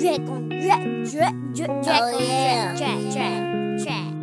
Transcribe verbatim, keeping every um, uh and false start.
Drag on drag, drag, drag, drag, drag, drag, drag, drag.